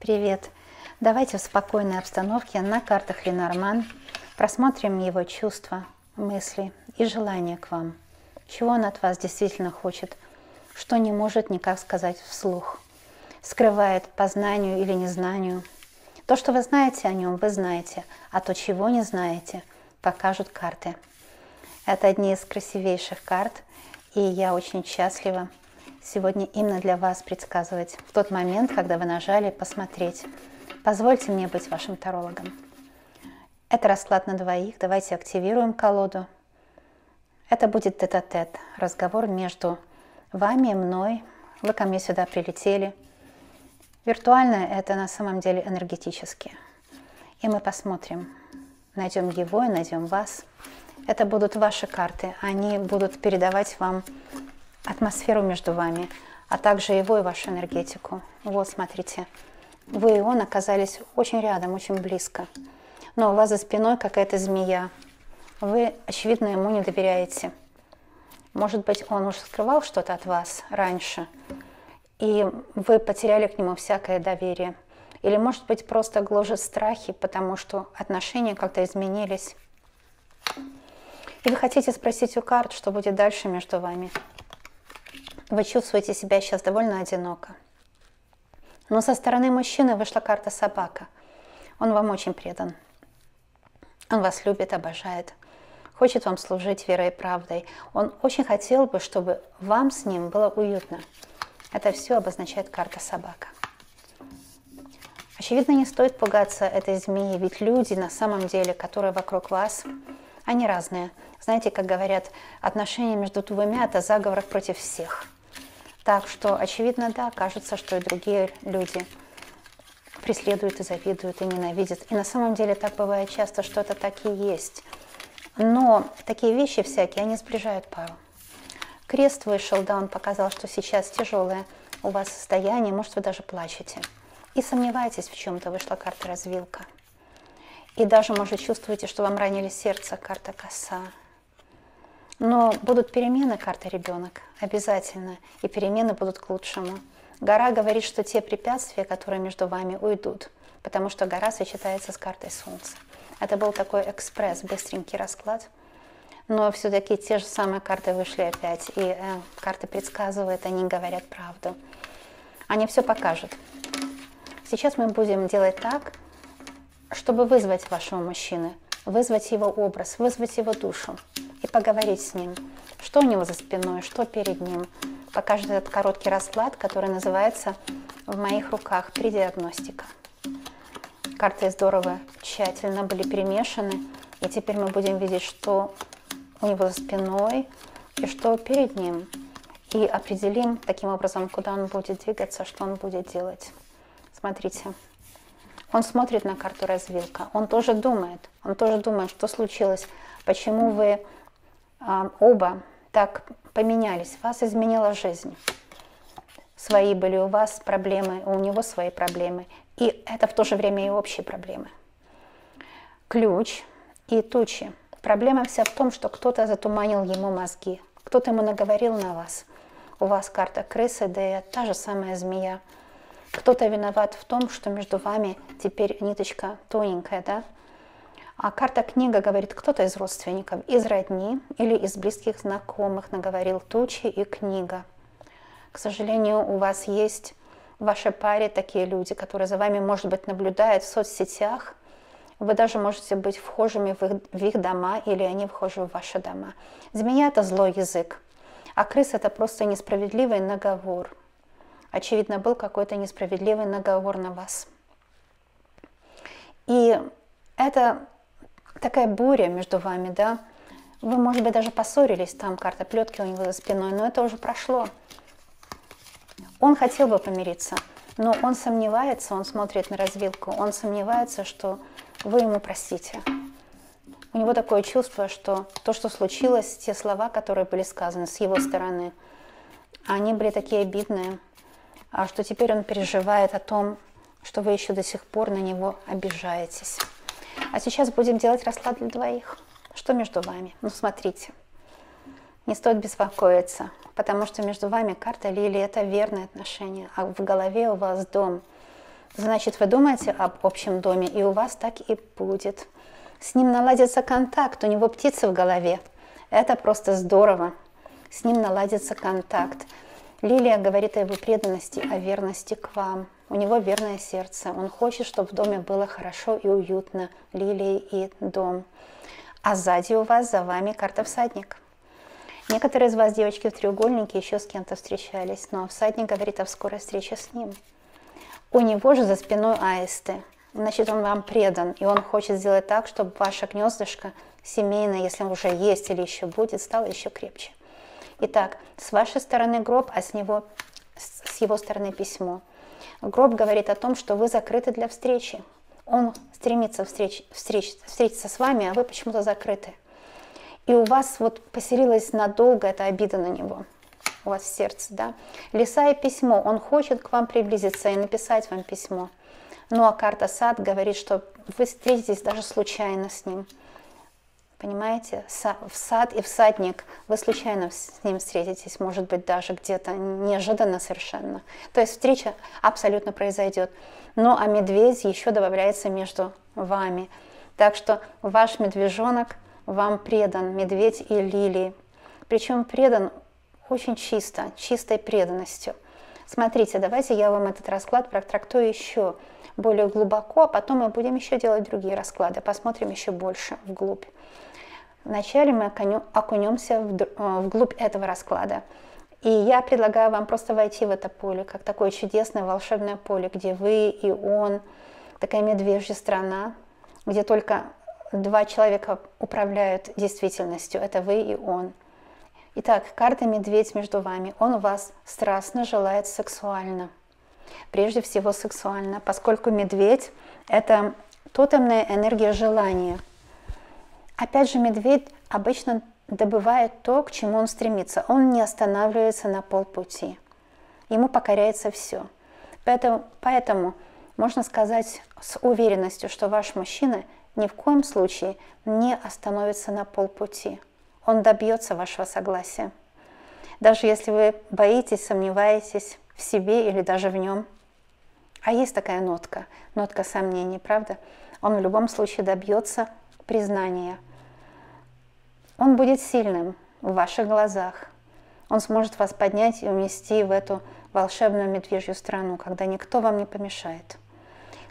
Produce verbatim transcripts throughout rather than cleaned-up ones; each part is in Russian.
Привет! Давайте в спокойной обстановке на картах Ленорман просмотрим его чувства, мысли и желания к вам. Чего он от вас действительно хочет, что не может никак сказать вслух, скрывает по знанию или незнанию. То, что вы знаете о нем, вы знаете, а то, чего не знаете, покажут карты. Это одни из красивейших карт, и я очень счастлива сегодня именно для вас предсказывать в тот момент, когда вы нажали «Посмотреть». Позвольте мне быть вашим тарологом. Это расклад на двоих. Давайте активируем колоду. Это будет тет-а-тет, разговор между вами и мной. Вы ко мне сюда прилетели. Виртуально это на самом деле энергетически. И мы посмотрим, найдем его и найдем вас. Это будут ваши карты. Они будут передавать вам атмосферу между вами, а также его и вашу энергетику. Вот, смотрите, вы и он оказались очень рядом, очень близко. Но у вас за спиной какая-то змея. Вы, очевидно, ему не доверяете. Может быть, он уже скрывал что-то от вас раньше, и вы потеряли к нему всякое доверие. Или, может быть, просто гложет страхи, потому что отношения как-то изменились. И вы хотите спросить у карт, что будет дальше между вами. Вы чувствуете себя сейчас довольно одиноко. Но со стороны мужчины вышла карта «Собака». Он вам очень предан. Он вас любит, обожает. Хочет вам служить верой и правдой. Он очень хотел бы, чтобы вам с ним было уютно. Это все обозначает карта «Собака». Очевидно, не стоит пугаться этой змеи, ведь люди на самом деле, которые вокруг вас, они разные. Знаете, как говорят, отношения между двумя – это заговор против всех. Так что, очевидно, да, кажется, что и другие люди преследуют и завидуют, и ненавидят. И на самом деле так бывает часто, что это так и есть. Но такие вещи всякие, они сближают пару. Крест вышел, да, он показал, что сейчас тяжелое у вас состояние, может, вы даже плачете. И сомневаетесь в чем-то, вышла карта «Развилка». И даже, может, чувствуете, что вам ранили сердце, карта «Коса». Но будут перемены, карта «Ребенок», обязательно, и перемены будут к лучшему. Гора говорит, что те препятствия, которые между вами, уйдут, потому что гора сочетается с картой Солнца. Это был такой экспресс, быстренький расклад, но все-таки те же самые карты вышли опять, и э, карты предсказывают, они говорят правду. Они все покажут. Сейчас мы будем делать так, чтобы вызвать вашего мужчины, вызвать его образ, вызвать его душу. И поговорить с ним, что у него за спиной, что перед ним. Покажет этот короткий расклад, который называется «В моих руках предиагностика». Карты здорово, тщательно были перемешаны, и теперь мы будем видеть, что у него за спиной и что перед ним. И определим таким образом, куда он будет двигаться, что он будет делать. Смотрите. Он смотрит на карту «Развилка», он тоже думает, он тоже думает, что случилось, почему вы э, оба так поменялись, вас изменила жизнь. Свои были у вас проблемы, у него свои проблемы, и это в то же время и общие проблемы. Ключ и тучи. Проблема вся в том, что кто-то затуманил ему мозги, кто-то ему наговорил на вас. У вас карта крысы, да и та же самая змея. Кто-то виноват в том, что между вами теперь ниточка тоненькая, да? А карта книга говорит, кто-то из родственников, из родни или из близких знакомых наговорил тучи и книга. К сожалению, у вас есть в вашей паре такие люди, которые за вами, может быть, наблюдают в соцсетях. Вы даже можете быть вхожими в их, в их дома или они вхожи в ваши дома. Змея – это злой язык, а крыс – это просто несправедливый наговор. Очевидно, был какой-то несправедливый наговор на вас. И это такая буря между вами, да? Вы, может быть, даже поссорились, там карта плетки у него за спиной, но это уже прошло. Он хотел бы помириться, но он сомневается, он смотрит на развилку, он сомневается, что вы ему простите. У него такое чувство, что то, что случилось, те слова, которые были сказаны с его стороны, они были такие обидные. А что теперь он переживает о том, что вы еще до сих пор на него обижаетесь. А сейчас будем делать расклад для двоих. Что между вами? Ну, смотрите, не стоит беспокоиться, потому что между вами карта Лилии – это верные отношения, а в голове у вас дом. Значит, вы думаете об общем доме, и у вас так и будет. С ним наладится контакт, у него птица в голове. Это просто здорово. С ним наладится контакт. Лилия говорит о его преданности, о верности к вам. У него верное сердце. Он хочет, чтобы в доме было хорошо и уютно. Лилии и дом. А сзади у вас, за вами карта всадник. Некоторые из вас, девочки, в треугольнике еще с кем-то встречались, но всадник говорит о скорой встрече с ним. У него же за спиной аисты. Значит, он вам предан, и он хочет сделать так, чтобы ваше гнездышко семейное, если уже есть или еще будет, стало еще крепче. Итак, с вашей стороны гроб, а с него, с его стороны письмо. Гроб говорит о том, что вы закрыты для встречи. Он стремится встреч, встреч, встретиться с вами, а вы почему-то закрыты. И у вас вот поселилась надолго эта обида на него. У вас в сердце, да? Лиса и письмо. Он хочет к вам приблизиться и написать вам письмо. Ну а карта сад говорит, что вы встретитесь даже случайно с ним. Понимаете? В сад и всадник. Вы случайно с ним встретитесь, может быть, даже где-то неожиданно совершенно. То есть встреча абсолютно произойдет. Ну а медведь еще добавляется между вами. Так что ваш медвежонок вам предан, медведь и лилии. Причем предан очень чисто, чистой преданностью. Смотрите, давайте я вам этот расклад протрактую еще более глубоко, а потом мы будем еще делать другие расклады, посмотрим еще больше вглубь. Вначале мы окунемся вглубь этого расклада. И я предлагаю вам просто войти в это поле, как такое чудесное волшебное поле, где вы и он, такая медвежья страна, где только два человека управляют действительностью, это вы и он. Итак, карта «Медведь» между вами. Он вас страстно желает сексуально. Прежде всего сексуально, поскольку медведь – это тотемная энергия желания. Опять же, медведь обычно добывает то, к чему он стремится. Он не останавливается на полпути. Ему покоряется все. Поэтому, поэтому можно сказать с уверенностью, что ваш мужчина ни в коем случае не остановится на полпути. Он добьется вашего согласия. Даже если вы боитесь, сомневаетесь в себе или даже в нем. А есть такая нотка, нотка сомнений, правда? Он в любом случае добьется признания. Он будет сильным в ваших глазах. Он сможет вас поднять и унести в эту волшебную медвежью страну, когда никто вам не помешает.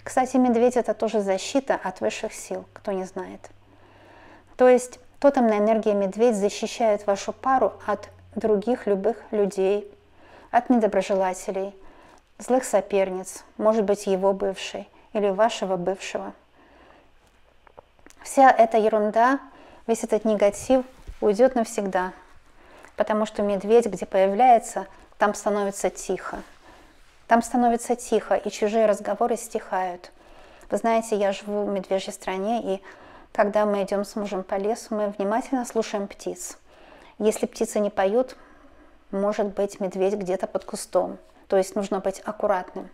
Кстати, медведь – это тоже защита от высших сил, кто не знает. То есть тотемная энергия медведь защищает вашу пару от других любых людей, от недоброжелателей, злых соперниц, может быть, его бывшей или вашего бывшего. Вся эта ерунда, весь этот негатив уйдет навсегда, потому что медведь, где появляется, там становится тихо. Там становится тихо, и чужие разговоры стихают. Вы знаете, я живу в медвежьей стране, и когда мы идем с мужем по лесу, мы внимательно слушаем птиц. Если птицы не поют, может быть, медведь где-то под кустом. То есть нужно быть аккуратным.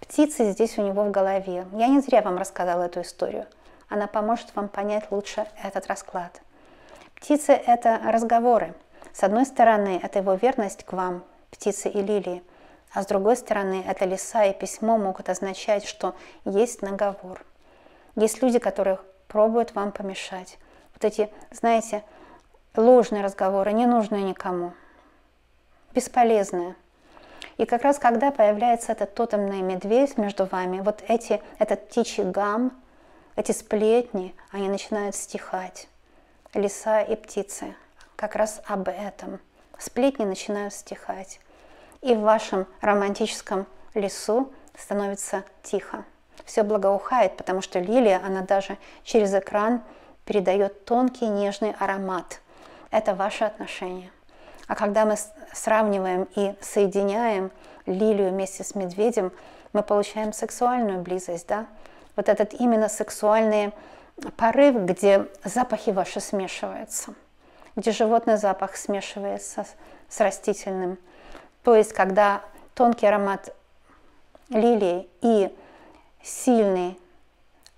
Птицы здесь у него в голове. Я не зря вам рассказала эту историю. Она поможет вам понять лучше этот расклад. Птицы – это разговоры. С одной стороны, это его верность к вам, птицы и лилии. А с другой стороны, это лиса и письмо могут означать, что есть наговор. Есть люди, которых пробуют вам помешать. Вот эти, знаете, ложные разговоры, ненужные никому, бесполезные. И как раз когда появляется этот тотемный медведь между вами, вот эти, этот птичий гам, эти сплетни, они начинают стихать. Лиса и птицы как раз об этом. Сплетни начинают стихать. И в вашем романтическом лесу становится тихо. Все благоухает, потому что лилия, она даже через экран передает тонкий нежный аромат. Это ваши отношения. А когда мы сравниваем и соединяем лилию вместе с медведем, мы получаем сексуальную близость, да? Вот этот именно сексуальный порыв, где запахи ваши смешиваются, где животный запах смешивается с растительным. То есть, когда тонкий аромат лилии и сильный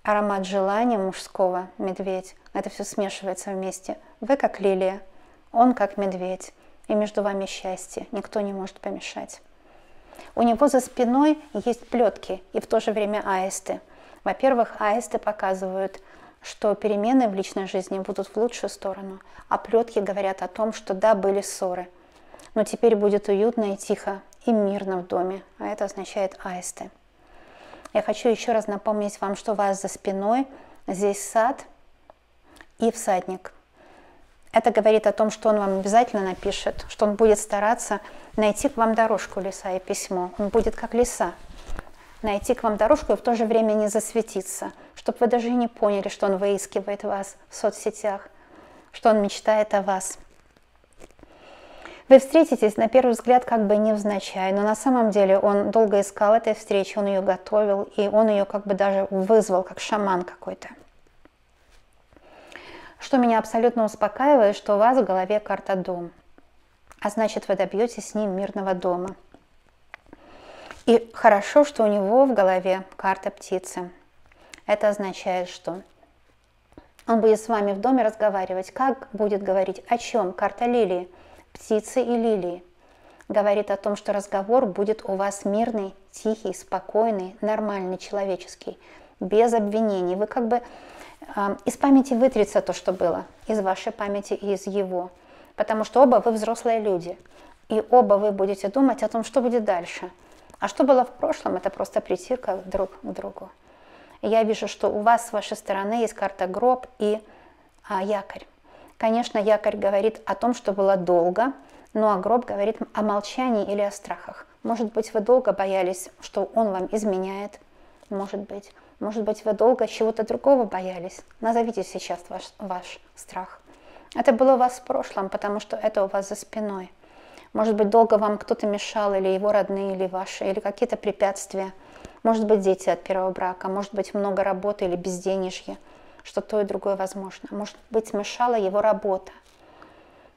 аромат желания мужского, медведь, это все смешивается вместе. Вы как лилия, он как медведь, и между вами счастье, никто не может помешать. У него за спиной есть плетки и в то же время аисты. Во-первых, аисты показывают, что перемены в личной жизни будут в лучшую сторону, а плетки говорят о том, что да, были ссоры, но теперь будет уютно и тихо, и мирно в доме, а это означает аисты. Я хочу еще раз напомнить вам, что у вас за спиной здесь сад и всадник. Это говорит о том, что он вам обязательно напишет, что он будет стараться найти к вам дорожку лиса и письмо. Он будет как лиса, найти к вам дорожку и в то же время не засветиться, чтобы вы даже не поняли, что он выискивает вас в соцсетях, что он мечтает о вас. Вы встретитесь, на первый взгляд, как бы невзначай, но на самом деле он долго искал этой встречи, он ее готовил, и он ее как бы даже вызвал, как шаман какой-то. Что меня абсолютно успокаивает, что у вас в голове карта «Дом», а значит, вы добьетесь с ним мирного дома. И хорошо, что у него в голове карта «Птицы». Это означает, что он будет с вами в доме разговаривать, как будет говорить, о чем, карта «Лилии». Птицы и лилии говорит о том, что разговор будет у вас мирный, тихий, спокойный, нормальный, человеческий, без обвинений. Вы как бы э, из памяти вытрется то, что было, из вашей памяти и из его, потому что оба вы взрослые люди, и оба вы будете думать о том, что будет дальше. А что было в прошлом, это просто притирка друг к другу. Я вижу, что у вас с вашей стороны есть карта гроб и э, якорь. Конечно, якорь говорит о том, что было долго, ну а гроб говорит о молчании или о страхах. Может быть, вы долго боялись, что он вам изменяет, может быть. Может быть, вы долго чего-то другого боялись. Назовите сейчас ваш, ваш страх. Это было у вас в прошлом, потому что это у вас за спиной. Может быть, долго вам кто-то мешал, или его родные, или ваши, или какие-то препятствия. Может быть, дети от первого брака, может быть, много работы или безденежье. Что то и другое возможно. Может быть, смешала его работа.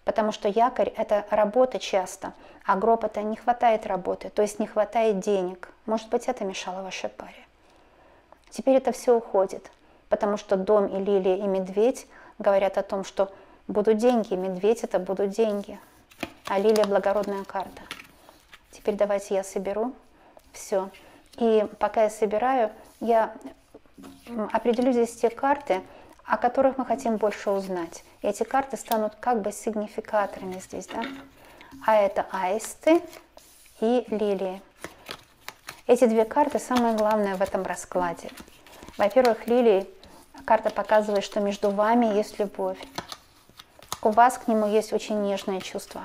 Потому что якорь – это работа часто, а гроб – это не хватает работы, то есть не хватает денег. Может быть, это мешало вашей паре. Теперь это все уходит, потому что дом и лилия, и медведь говорят о том, что будут деньги, медведь – это будут деньги, а лилия – благородная карта. Теперь давайте я соберу все. И пока я собираю, я... определю здесь те карты, о которых мы хотим больше узнать. И эти карты станут как бы сигнификаторами здесь, да? А это аисты и лилии. Эти две карты самое главное в этом раскладе. Во-первых, лилии карта показывает, что между вами есть любовь. У вас к нему есть очень нежное чувство.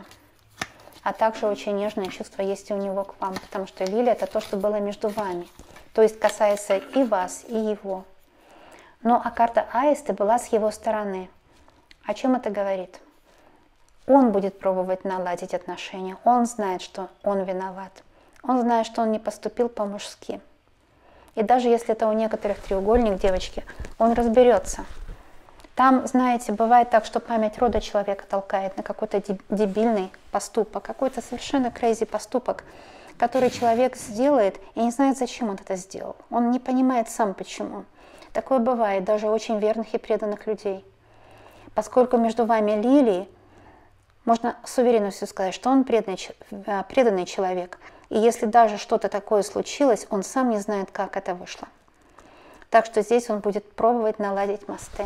А также очень нежное чувство есть и у него к вам, потому что лилия – это то, что было между вами. То есть касается и вас, и его. Ну а карта аиста была с его стороны. О чем это говорит? Он будет пробовать наладить отношения. Он знает, что он виноват. Он знает, что он не поступил по-мужски. И даже если это у некоторых треугольник, девочки, он разберется. Там, знаете, бывает так, что память рода человека толкает на какой-то дебильный поступок, какой-то совершенно крейзи поступок, который человек сделает и не знает, зачем он это сделал. Он не понимает сам, почему. Такое бывает даже у очень верных и преданных людей. Поскольку между вами лилии, можно с уверенностью сказать, что он преданный, преданный человек. И если даже что-то такое случилось, он сам не знает, как это вышло. Так что здесь он будет пробовать наладить мосты.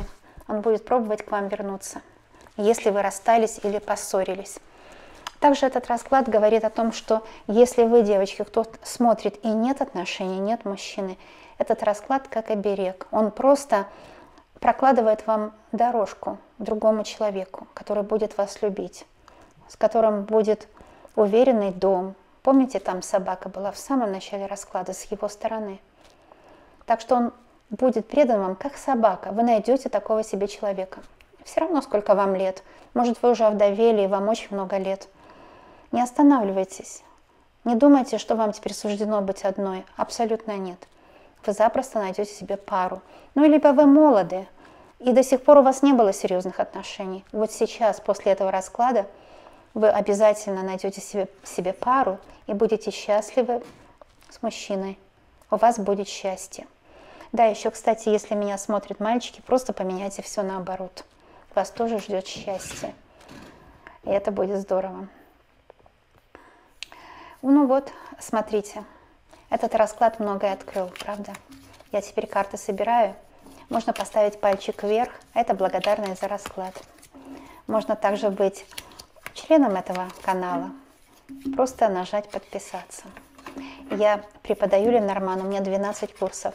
Он будет пробовать к вам вернуться, если вы расстались или поссорились. Также этот расклад говорит о том, что если вы, девочки, кто-то смотрит и нет отношений, нет мужчины, этот расклад как оберег. Он просто прокладывает вам дорожку другому человеку, который будет вас любить, с которым будет уверенный дом. Помните, там собака была в самом начале расклада с его стороны. Так что он будет предан вам как собака. Вы найдете такого себе человека. Все равно, сколько вам лет. Может, вы уже овдовели, и вам очень много лет. Не останавливайтесь. Не думайте, что вам теперь суждено быть одной. Абсолютно нет. Вы запросто найдете себе пару. Ну, либо вы молоды, и до сих пор у вас не было серьезных отношений. Вот сейчас, после этого расклада, вы обязательно найдете себе, себе пару и будете счастливы с мужчиной. У вас будет счастье. Да, еще, кстати, если меня смотрят мальчики, просто поменяйте все наоборот. Вас тоже ждет счастье. И это будет здорово. Ну вот, смотрите, этот расклад многое открыл, правда? Я теперь карты собираю. Можно поставить пальчик вверх, это благодарность за расклад. Можно также быть членом этого канала, просто нажать «Подписаться». Я преподаю Ленорману, у меня двенадцать курсов.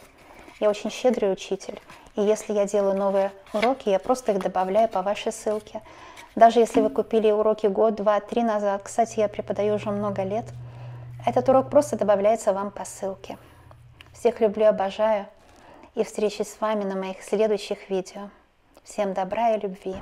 Я очень щедрый учитель, и если я делаю новые уроки, я просто их добавляю по вашей ссылке. Даже если вы купили уроки год, два, три назад, кстати, я преподаю уже много лет, этот урок просто добавляется вам по ссылке. Всех люблю, обожаю, и встречусь с вами на моих следующих видео. Всем добра и любви!